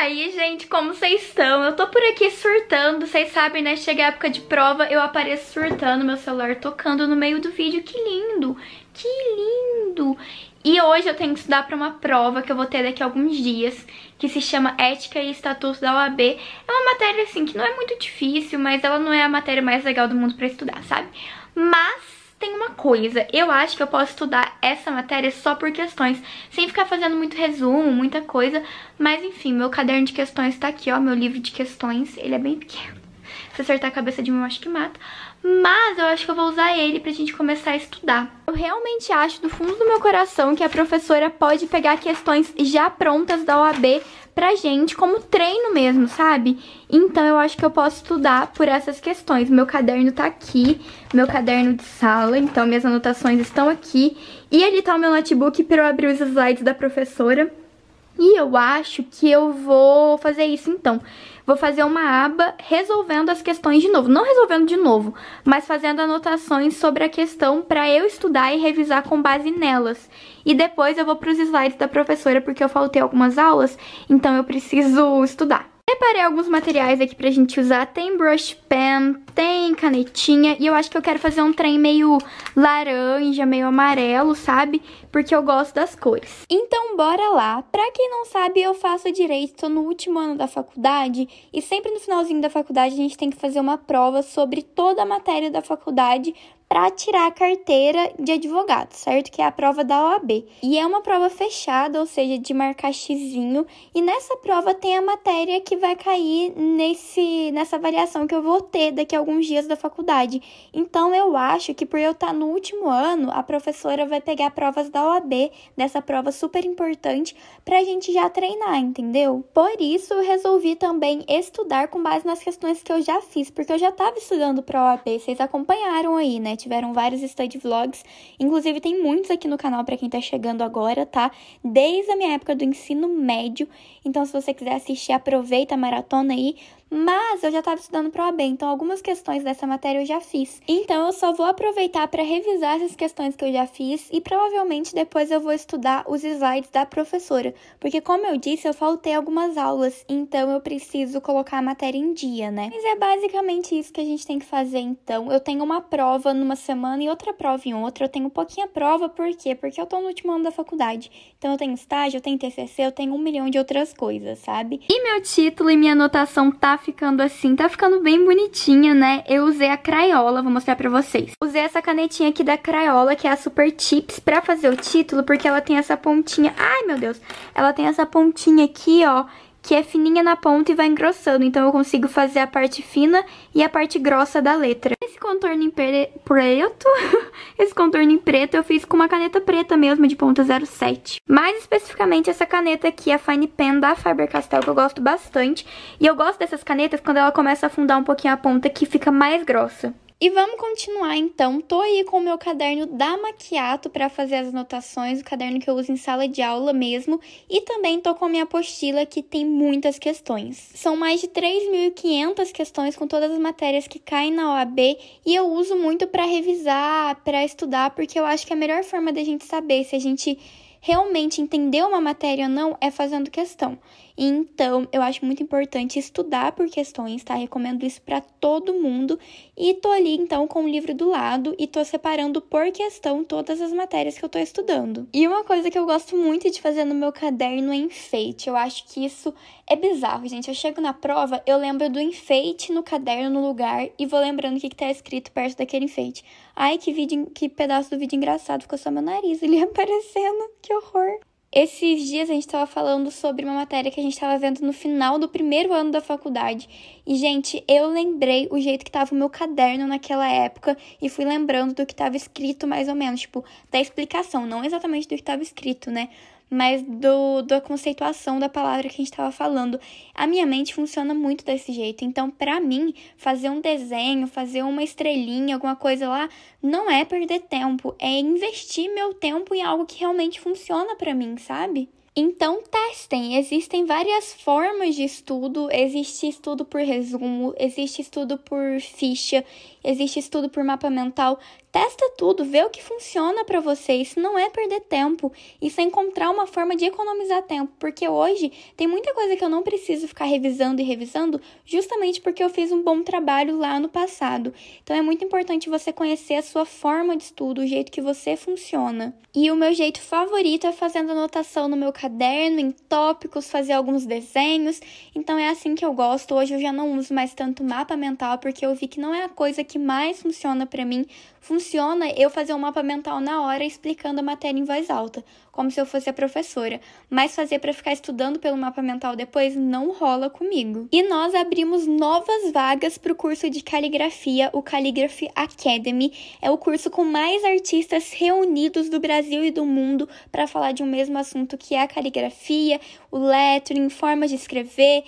aí, gente, como vocês estão? Eu tô por aqui surtando, vocês sabem, né? Chega a época de prova, eu apareço surtando, meu celular tocando no meio do vídeo. Que lindo! Que lindo! E hoje eu tenho que estudar pra uma prova que eu vou ter daqui a alguns dias, que se chama Ética e Estatuto da OAB. É uma matéria, assim, que não é muito difícil, mas ela não é a matéria mais legal do mundo pra estudar, sabe? Mas tem uma coisa, eu acho que eu posso estudar essa matéria só por questões, sem ficar fazendo muito resumo, muita coisa, mas enfim, meu caderno de questões tá aqui, ó, meu livro de questões, ele é bem pequeno, se acertar a cabeça de mim eu acho que mata, mas eu acho que eu vou usar ele pra gente começar a estudar. Eu realmente acho do fundo do meu coração que a professora pode pegar questões já prontas da OAB pra gente, como treino mesmo, sabe? Então eu acho que eu posso estudar por essas questões. Meu caderno tá aqui, meu caderno de sala, então minhas anotações estão aqui. E ali tá o meu notebook pra eu abrir os slides da professora. E eu acho que eu vou fazer isso então. Vou fazer uma aba resolvendo as questões de novo. Não resolvendo de novo, mas fazendo anotações sobre a questão pra eu estudar e revisar com base nelas. E depois eu vou pros slides da professora porque eu faltei algumas aulas, então eu preciso estudar. Preparei alguns materiais aqui pra gente usar. Tem brush pen, tem canetinha. E eu acho que eu quero fazer um trem meio laranja, meio amarelo, sabe? Porque eu gosto das cores. Então bora lá. Pra quem não sabe, eu faço direito, tô no último ano da faculdade. E sempre no finalzinho da faculdade a gente tem que fazer uma prova sobre toda a matéria da faculdade pra tirar a carteira de advogado, certo? Que é a prova da OAB. E é uma prova fechada, ou seja, de marcar xizinho. E nessa prova tem a matéria que vai cair nessa avaliação que eu vou ter daqui a alguns dias da faculdade. Então eu acho que por eu estar no último ano, a professora vai pegar provas da OAB, dessa prova super importante, pra gente já treinar, entendeu? Por isso eu resolvi também estudar com base nas questões que eu já fiz, porque eu já tava estudando pra OAB, vocês acompanharam aí, né? Tiveram vários study vlogs, inclusive tem muitos aqui no canal pra quem tá chegando agora, tá? Desde a minha época do ensino médio, então se você quiser assistir, aproveita a maratona aí. Mas eu já tava estudando pra OAB, então algumas questões dessa matéria eu já fiz. Então eu só vou aproveitar pra revisar essas questões que eu já fiz e provavelmente depois eu vou estudar os slides da professora. Porque como eu disse, eu faltei algumas aulas, então eu preciso colocar a matéria em dia, né? Mas é basicamente isso que a gente tem que fazer então. Eu tenho uma prova numa semana e outra prova em outra. Eu tenho pouquinha prova, por quê? Porque eu tô no último ano da faculdade. Então eu tenho estágio, eu tenho TCC, eu tenho 1 milhão de outras coisas, sabe? E meu título e minha anotação tá ficando assim, tá ficando bem bonitinha, né? Eu usei a Crayola, vou mostrar pra vocês. Usei essa canetinha aqui da Crayola, que é a Super Tips, pra fazer o título, porque ela tem essa pontinha... Ai, meu Deus! Ela tem essa pontinha aqui, ó, que é fininha na ponta e vai engrossando, então eu consigo fazer a parte fina e a parte grossa da letra. Esse contorno em preto, esse contorno em preto eu fiz com uma caneta preta mesmo, de ponta 07. Mais especificamente essa caneta aqui, a Fine Pen da Faber-Castell, que eu gosto bastante. E eu gosto dessas canetas quando ela começa a afundar um pouquinho a ponta, que fica mais grossa. E vamos continuar então, tô aí com o meu caderno da Macchiato pra fazer as anotações, o caderno que eu uso em sala de aula mesmo, e também tô com a minha apostila que tem muitas questões. São mais de 3.500 questões com todas as matérias que caem na OAB e eu uso muito pra revisar, pra estudar, porque eu acho que a melhor forma da gente saber se a gente realmente entender uma matéria ou não é fazendo questão. Então, eu acho muito importante estudar por questões, tá? Recomendo isso pra todo mundo. E tô ali, então, com o livro do lado e tô separando por questão todas as matérias que eu tô estudando. E uma coisa que eu gosto muito de fazer no meu caderno é enfeite. Eu acho que isso é bizarro, gente. Eu chego na prova, eu lembro do enfeite no caderno, no lugar, e vou lembrando o que tá escrito perto daquele enfeite. Ai, que pedaço do vídeo engraçado. Ficou só meu nariz ali aparecendo. Que horror. Esses dias a gente tava falando sobre uma matéria que a gente tava vendo no final do primeiro ano da faculdade. E, gente, eu lembrei o jeito que tava o meu caderno naquela época e fui lembrando do que tava escrito mais ou menos, tipo, da explicação, não exatamente do que tava escrito, né? Mas da conceituação da palavra que a gente tava falando. A minha mente funciona muito desse jeito. Então, pra mim, fazer um desenho, fazer uma estrelinha, alguma coisa lá, não é perder tempo. É investir meu tempo em algo que realmente funciona pra mim, sabe? Então, testem. Existem várias formas de estudo. Existe estudo por resumo, existe estudo por ficha, existe estudo por mapa mental. Testa tudo, vê o que funciona para você. Isso não é perder tempo. Isso é encontrar uma forma de economizar tempo. Porque hoje tem muita coisa que eu não preciso ficar revisando e revisando, justamente porque eu fiz um bom trabalho lá no passado. Então, é muito importante você conhecer a sua forma de estudo, o jeito que você funciona. E o meu jeito favorito é fazendo anotação no meu caderno, em tópicos, fazer alguns desenhos. Então é assim que eu gosto. Hoje eu já não uso mais tanto mapa mental, porque eu vi que não é a coisa que mais funciona pra mim. Funciona eu fazer um mapa mental na hora, explicando a matéria em voz alta, como se eu fosse a professora. Mas fazer pra ficar estudando pelo mapa mental depois não rola comigo. E nós abrimos novas vagas pro curso de caligrafia, o Caligraphy Academy. É o curso com mais artistas reunidos do Brasil e do mundo para falar de um mesmo assunto, que é a caligrafia, o lettering, formas de escrever,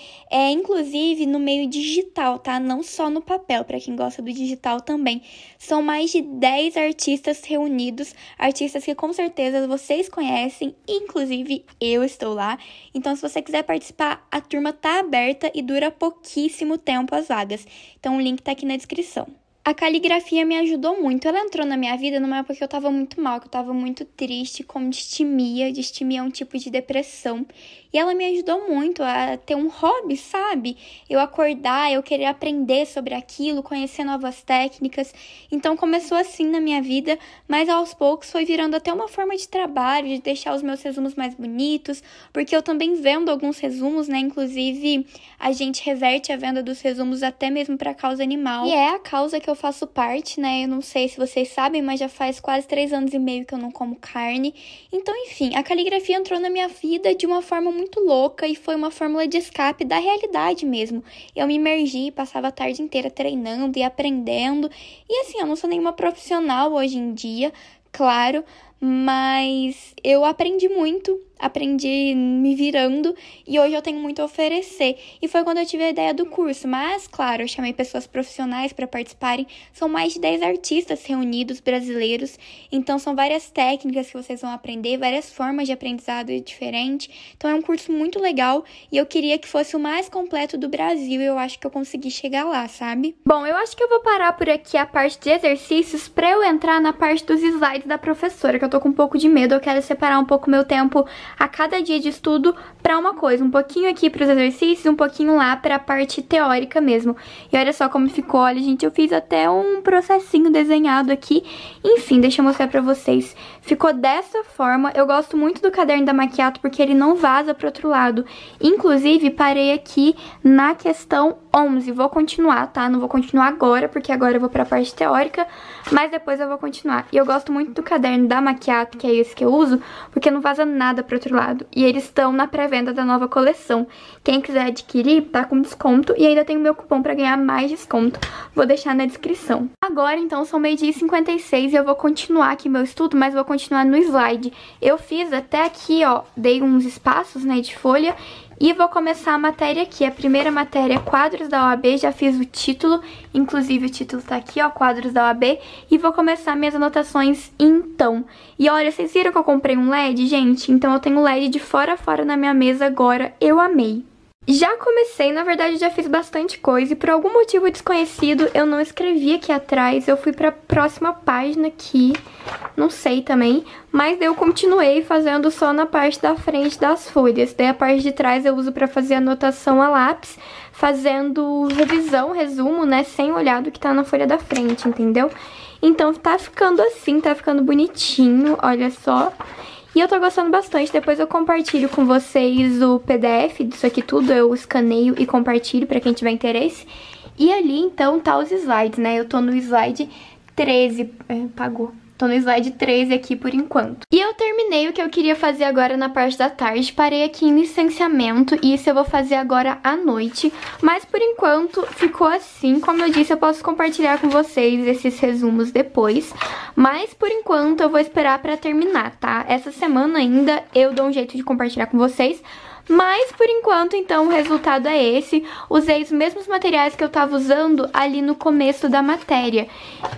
inclusive no meio digital, tá? Não só no papel, para quem gosta do digital também. São mais de 10 artistas reunidos, artistas que com certeza vocês conhecem, inclusive eu estou lá. Então, se você quiser participar, a turma tá aberta e dura pouquíssimo tempo as vagas. Então, o link tá aqui na descrição. A caligrafia me ajudou muito. Ela entrou na minha vida numa época que eu tava muito mal, que eu tava muito triste, com distimia. Distimia é um tipo de depressão. E ela me ajudou muito a ter um hobby, sabe? Eu acordar, eu querer aprender sobre aquilo, conhecer novas técnicas. Então começou assim na minha vida, mas aos poucos foi virando até uma forma de trabalho, de deixar os meus resumos mais bonitos, porque eu também vendo alguns resumos, né? Inclusive, a gente reverte a venda dos resumos até mesmo pra causa animal. E é a causa que eu faço parte, né? Eu não sei se vocês sabem, mas já faz quase 3 anos e meio que eu não como carne. Então, enfim, a caligrafia entrou na minha vida de uma forma muito louca e foi uma fórmula de escape da realidade mesmo. Eu me imergi, passava a tarde inteira treinando e aprendendo. E assim, eu não sou nenhuma profissional hoje em dia, claro, mas eu aprendi muito, aprendi me virando e hoje eu tenho muito a oferecer. E foi quando eu tive a ideia do curso, mas claro, eu chamei pessoas profissionais para participarem. São mais de 10 artistas reunidos, brasileiros, então são várias técnicas que vocês vão aprender, várias formas de aprendizado diferente. Então é um curso muito legal e eu queria que fosse o mais completo do Brasil e eu acho que eu consegui chegar lá, sabe? Bom, eu acho que eu vou parar por aqui a parte de exercícios para eu entrar na parte dos slides da professora, que eu tô com um pouco de medo. Eu quero separar um pouco meu tempo a cada dia de estudo pra uma coisa, um pouquinho aqui pros exercícios, um pouquinho lá pra parte teórica mesmo. E olha só como ficou, olha gente, eu fiz até um processinho desenhado aqui, enfim, deixa eu mostrar pra vocês. Ficou dessa forma. Eu gosto muito do caderno da Macchiato porque ele não vaza pro outro lado, inclusive parei aqui na questão 11, vou continuar, tá? Não vou continuar agora, porque agora eu vou pra parte teórica, mas depois eu vou continuar. E eu gosto muito do caderno da Macchiato, que é esse que eu uso, porque não vaza nada pro outro lado. E eles estão na pré-venda da nova coleção. Quem quiser adquirir, tá com desconto, e ainda tem o meu cupom pra ganhar mais desconto. Vou deixar na descrição. Agora, então, são 12h56 e eu vou continuar aqui meu estudo, mas vou continuar no slide. Eu fiz até aqui, ó, dei uns espaços, né, de folha, e vou começar a matéria aqui, a primeira matéria, quadros da OAB, já fiz o título, inclusive o título tá aqui, ó, quadros da OAB, e vou começar minhas anotações então. E olha, vocês viram que eu comprei um LED, gente? Então eu tenho LED de fora a fora na minha mesa agora, eu amei. Já comecei, na verdade já fiz bastante coisa e por algum motivo desconhecido eu não escrevi aqui atrás, eu fui pra próxima página aqui, não sei também, mas eu continuei fazendo só na parte da frente das folhas, daí a parte de trás eu uso pra fazer anotação a lápis, fazendo revisão, resumo, né, sem olhar do que tá na folha da frente, entendeu? Então tá ficando assim, tá ficando bonitinho, olha só. E eu tô gostando bastante, depois eu compartilho com vocês o PDF disso aqui tudo, eu escaneio e compartilho pra quem tiver interesse. E ali, então, tá os slides, né? Eu tô no slide 13, apagou. Tô no slide 13 aqui por enquanto. E eu terminei o que eu queria fazer agora na parte da tarde. Parei aqui em licenciamento e isso eu vou fazer agora à noite. Mas por enquanto ficou assim. Como eu disse, eu posso compartilhar com vocês esses resumos depois. Mas por enquanto eu vou esperar pra terminar, tá? Essa semana ainda eu dou um jeito de compartilhar com vocês. Mas, por enquanto, então, o resultado é esse. Usei os mesmos materiais que eu tava usando ali no começo da matéria,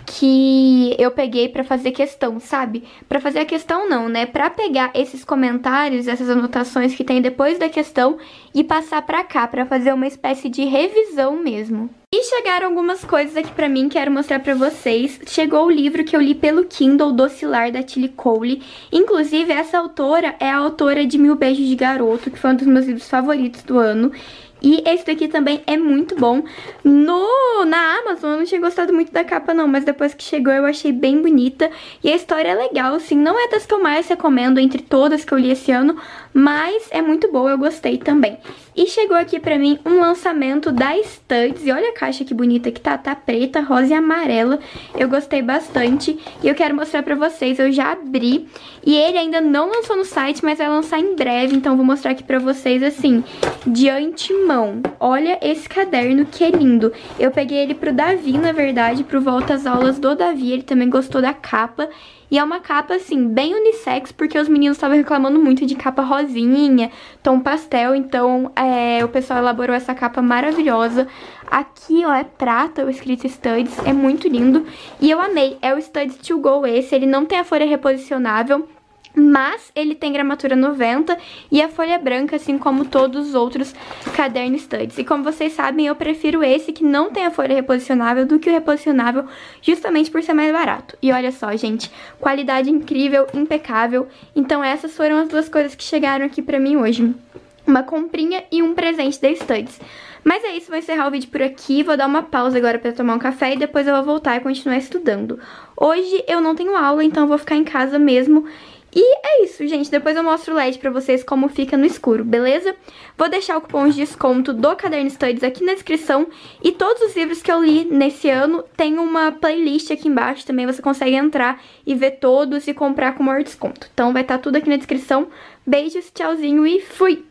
que eu peguei pra fazer questão, sabe? Pra fazer a questão não, né? Pra pegar esses comentários, essas anotações que tem depois da questão e passar pra cá, pra fazer uma espécie de revisão mesmo. E chegaram algumas coisas aqui pra mim, quero mostrar pra vocês. Chegou o livro que eu li pelo Kindle, Doce Lar, da Tilly Cole. Inclusive, essa autora é a autora de Mil Beijos de Garoto, que foi um dos meus livros favoritos do ano. E esse daqui também é muito bom. Na Amazon eu não tinha gostado muito da capa não, mas depois que chegou eu achei bem bonita. E a história é legal, assim, não é das que eu mais recomendo entre todas que eu li esse ano, mas é muito boa, eu gostei também. E chegou aqui pra mim um lançamento da Studies, e olha a caixa que bonita que tá, tá preta, rosa e amarela. Eu gostei bastante e eu quero mostrar pra vocês, eu já abri. E ele ainda não lançou no site, mas vai lançar em breve, então vou mostrar aqui pra vocês, assim, de antemão. Olha esse caderno, que lindo. Eu peguei ele pro Davi, na verdade, pro Volta às Aulas do Davi. Ele também gostou da capa. E é uma capa, assim, bem unissex, porque os meninos estavam reclamando muito de capa rosinha, tom pastel. Então, o pessoal elaborou essa capa maravilhosa. Aqui, ó, é prata, o escrito Studies. É muito lindo. E eu amei. É o Studies to Go esse. Ele não tem a folha reposicionável, mas ele tem gramatura 90 e a folha branca, assim como todos os outros cadernos Studies. E como vocês sabem, eu prefiro esse que não tem a folha reposicionável do que o reposicionável, justamente por ser mais barato. E olha só, gente, qualidade incrível, impecável. Então essas foram as duas coisas que chegaram aqui pra mim hoje. Uma comprinha e um presente da Studies. Mas é isso, vou encerrar o vídeo por aqui, vou dar uma pausa agora pra tomar um café e depois eu vou voltar e continuar estudando. Hoje eu não tenho aula, então eu vou ficar em casa mesmo. E é isso, gente. Depois eu mostro o LED pra vocês como fica no escuro, beleza? Vou deixar o cupom de desconto do Caderno Studies aqui na descrição. E todos os livros que eu li nesse ano tem uma playlist aqui embaixo também. Você consegue entrar e ver todos e comprar com maior desconto. Então vai estar tudo aqui na descrição. Beijos, tchauzinho e fui!